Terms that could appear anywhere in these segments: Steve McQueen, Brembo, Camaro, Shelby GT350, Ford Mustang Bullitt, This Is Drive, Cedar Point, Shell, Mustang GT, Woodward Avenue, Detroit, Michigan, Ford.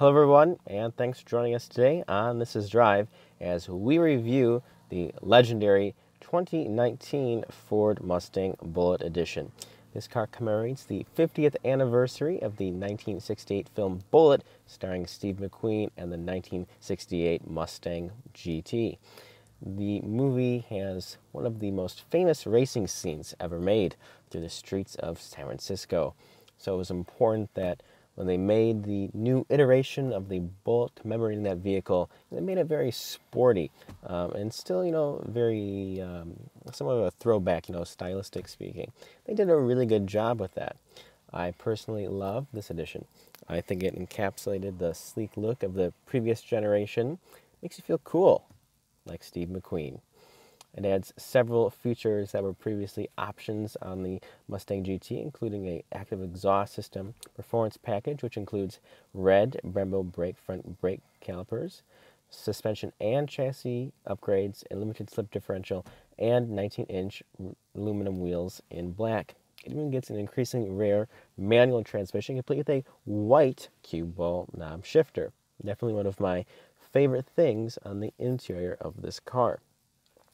Hello everyone, and thanks for joining us today on This Is Drive as we review the legendary 2019 Ford Mustang Bullitt Edition. This car commemorates the 50th anniversary of the 1968 film Bullitt, starring Steve McQueen and the 1968 Mustang GT. The movie has one of the most famous racing scenes ever made through the streets of San Francisco. So it was important that when they made the new iteration of the Bullitt commemorating that vehicle, they made it very sporty and still, you know, very somewhat of a throwback, you know, stylistic speaking. They did a really good job with that. I personally love this edition. I think it encapsulated the sleek look of the previous generation. Makes you feel cool, like Steve McQueen. It adds several features that were previously options on the Mustang GT, including an active exhaust system, performance package, which includes red Brembo front brake calipers, suspension and chassis upgrades, a limited slip differential, and 19-inch aluminum wheels in black. It even gets an increasingly rare manual transmission, complete with a white cube ball knob shifter. Definitely one of my favorite things on the interior of this car.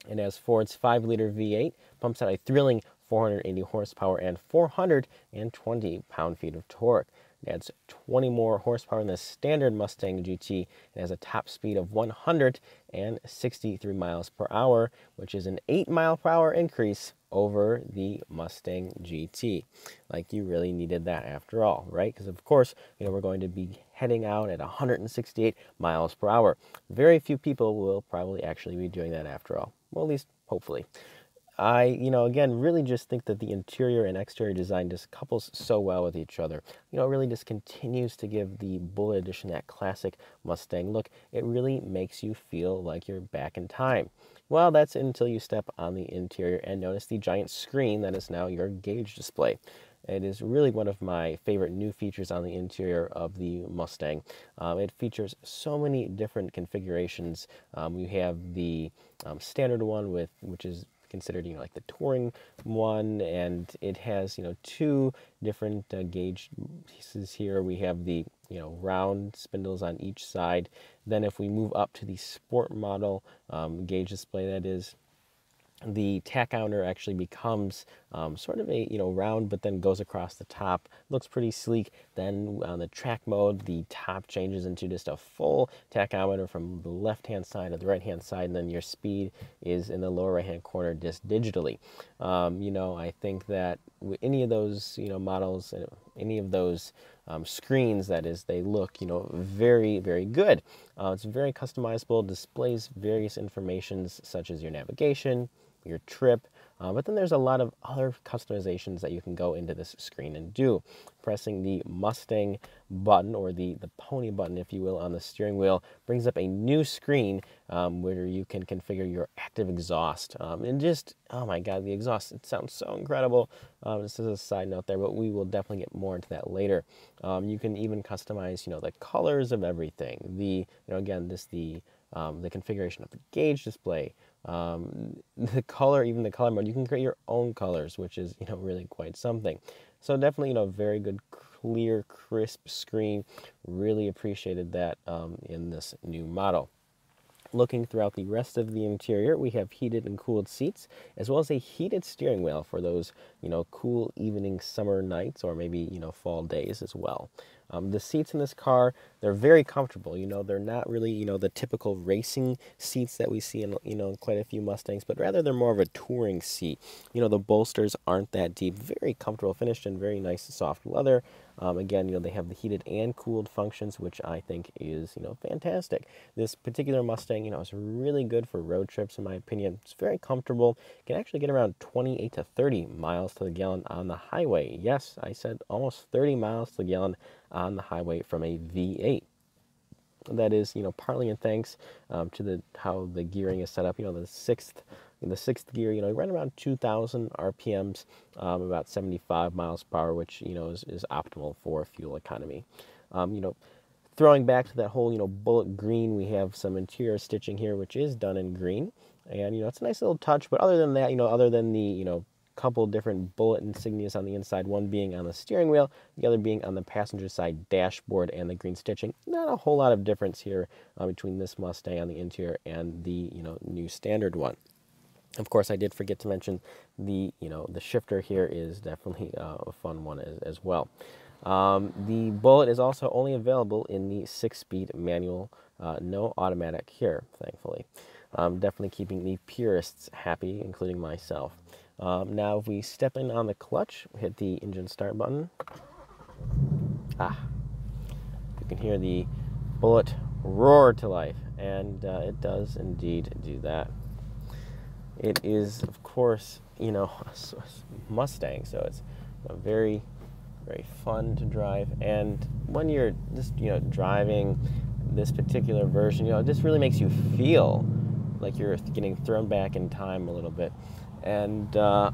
And as Ford's 5-liter V8 pumps out a thrilling 480 horsepower and 420 pound-feet of torque. It adds 20 more horsepower than the standard Mustang GT and has a top speed of 163 miles per hour, which is an 8-mile-per-hour increase over the Mustang GT. Like, you really needed that after all, right? Because of course, you know, we're going to be heading out at 168 miles per hour. Very few people will probably actually be doing that after all. Well, at least hopefully. I, you know, again, really just think that the interior and exterior design just couples so well with each other. You know, it really just continues to give the Bullitt Edition that classic Mustang look. It really makes you feel like you're back in time. Well, that's until you step on the interior and notice the giant screen that is now your gauge display. It is really one of my favorite new features on the interior of the Mustang. It features so many different configurations. You have the standard one, which is considered, you know, like the touring one, and it has, you know, two different gauge pieces here. We have the, you know, round spindles on each side. Then if we move up to the sport model gauge display, that is, the tachometer actually becomes sort of a, you know, round, but then goes across the top. Looks pretty sleek. Then on the track mode, the top changes into just a full tachometer from the left-hand side to the right-hand side, and then your speed is in the lower right-hand corner just digitally. You know, I think that with any of those, you know, models, any of those screens, that is, they look, you know, very, very good. It's very customizable, displays various informations such as your navigation, your trip, but then there's a lot of other customizations that you can go into this screen and do. Pressing the Mustang button, or the pony button, if you will, on the steering wheel brings up a new screen where you can configure your active exhaust. And just, oh my God, the exhaust, it sounds so incredible. This is a side note there, but we will definitely get more into that later. You can even customize, you know, the colors of everything. The configuration of the gauge display, the color, even the color mode. You can create your own colors, which is, you know, really quite something. So definitely, you know, very good, clear, crisp screen. Really appreciated that in this new model. Looking throughout the rest of the interior, we have heated and cooled seats, as well as a heated steering wheel for those, you know, cool evening summer nights, or maybe, you know, fall days as well. The seats in this car, they're very comfortable. You know, they're not really, you know, the typical racing seats that we see in, you know, quite a few Mustangs, but rather they're more of a touring seat. You know, the bolsters aren't that deep, very comfortable, finished in very nice soft leather. Again, you know, they have the heated and cooled functions, which I think is, you know, fantastic. This particular Mustang, you know, is really good for road trips, in my opinion. It's very comfortable. You can actually get around 28 to 30 miles to the gallon on the highway. Yes, I said almost 30 miles to the gallon on the highway from a V8. That is, you know, partly in thanks to how the gearing is set up. You know, the sixth gear, you know, right around 2,000 RPMs, about 75 miles per hour, which, you know, is optimal for fuel economy. You know, throwing back to that whole, you know, Bullitt green, we have some interior stitching here, which is done in green, and, you know, it's a nice little touch. But other than that, you know, other than the, you know, couple different Bullitt insignias on the inside, one being on the steering wheel, the other being on the passenger side dashboard and the green stitching. Not a whole lot of difference here between this Mustang on the interior and the new standard one. Of course, I did forget to mention the the shifter here is definitely a fun one as well. The Bullitt is also only available in the 6-speed manual, no automatic here, thankfully. Definitely keeping the purists happy, including myself. Now, if we step in on the clutch, hit the engine start button. You can hear the Bullitt roar to life, and it does indeed do that. It is, of course, a Mustang, so it's very, very fun to drive. And when you're just, driving this particular version, it just really makes you feel like you're getting thrown back in time a little bit. And that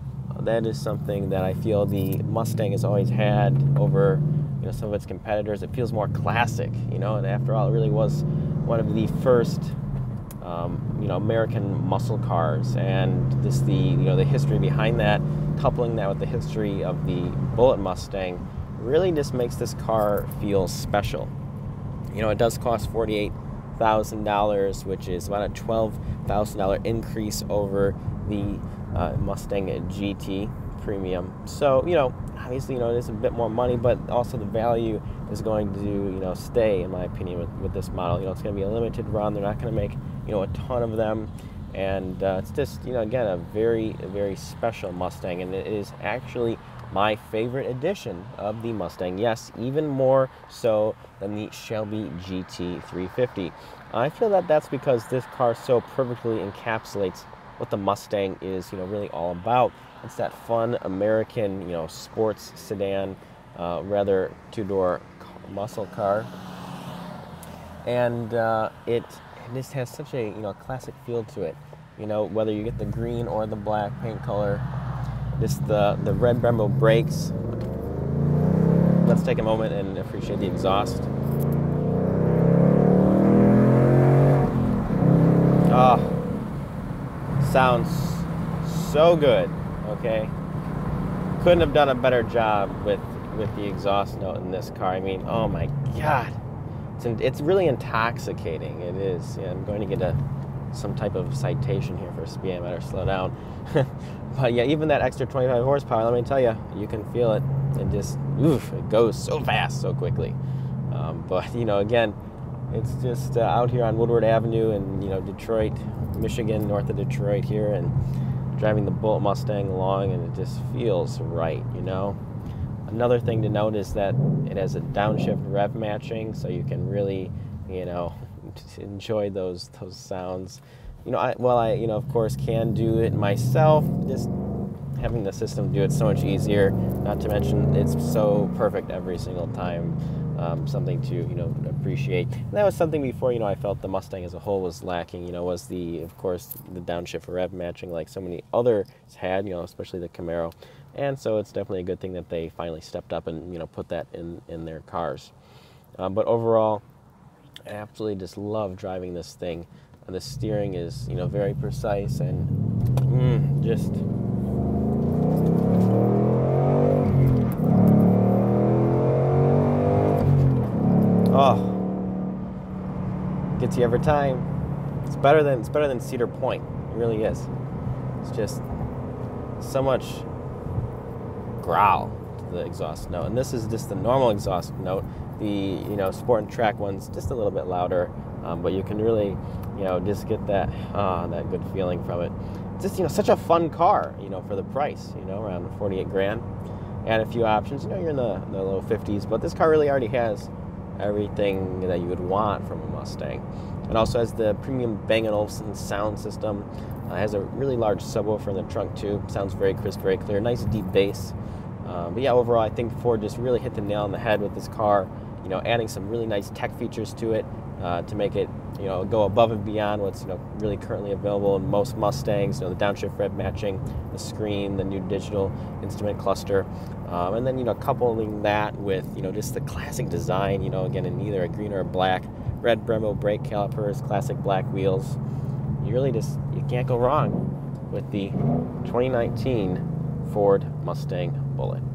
is something that I feel the Mustang has always had over some of its competitors. It feels more classic, and after all, it really was one of the first American muscle cars, and this the history behind that, coupling that with the history of the Bullitt Mustang, really just makes this car feel special. It does cost $48,000, which is about a $12,000 increase over the Mustang GT Premium. So obviously it is a bit more money, but also the value is going to stay, in my opinion, with this model. It's going to be a limited run. They're not going to make a ton of them, and it's just again a very, very special Mustang, and it is actually my favorite edition of the Mustang. Yes, even more so than the Shelby GT350. I feel that that's because this car so perfectly encapsulates what the Mustang is really all about. It's that fun American sports sedan, rather two-door muscle car, and it just has such a classic feel to it. Whether you get the green or the black paint color. Just the red Brembo brakes. Let's take a moment and appreciate the exhaust. Sounds so good, okay? Couldn't have done a better job with the exhaust note in this car. I mean, oh my God. It's really intoxicating, it is. Yeah, I'm going to get some type of citation here for speed. I better slow down. But yeah, even that extra 25 horsepower, let me tell you, you can feel it. It just, oof, it goes so fast, so quickly. But again, it's just out here on Woodward Avenue in Detroit, Michigan, north of Detroit here, and driving the Bullitt Mustang along, and it just feels right. Another thing to note is that it has a downshift rev matching, so you can really enjoy those sounds. I of course can do it myself, just having the system do it so much easier, not to mention it's so perfect every single time. Something to appreciate. And that was something before I felt the Mustang as a whole was lacking, was of course the downshift rev matching, like so many others had, especially the Camaro. And so it's definitely a good thing that they finally stepped up and put that in their cars. But overall, I absolutely just love driving this thing. The steering is, very precise and just gets you every time. It's better than Cedar Point. It really is. It's just so much growl to the exhaust note, and this is just the normal exhaust note. The sport and track one's just a little bit louder. But you can really, just get that good feeling from it. It's just, such a fun car, for the price, around 48 grand. And a few options, you're in the low 50s, but this car really already has everything that you would want from a Mustang. It also has the premium Bang & Olufsen sound system. It has a really large subwoofer in the trunk too. Sounds very crisp, very clear, nice deep bass. But yeah, overall, I think Ford just really hit the nail on the head with this car, adding some really nice tech features to it. To make it, go above and beyond what's, really currently available in most Mustangs. The downshift rev matching, the screen, the new digital instrument cluster, and then, coupling that with, just the classic design, again, in either a green or a black, red Brembo brake calipers, classic black wheels. You really you can't go wrong with the 2019 Ford Mustang Bullitt.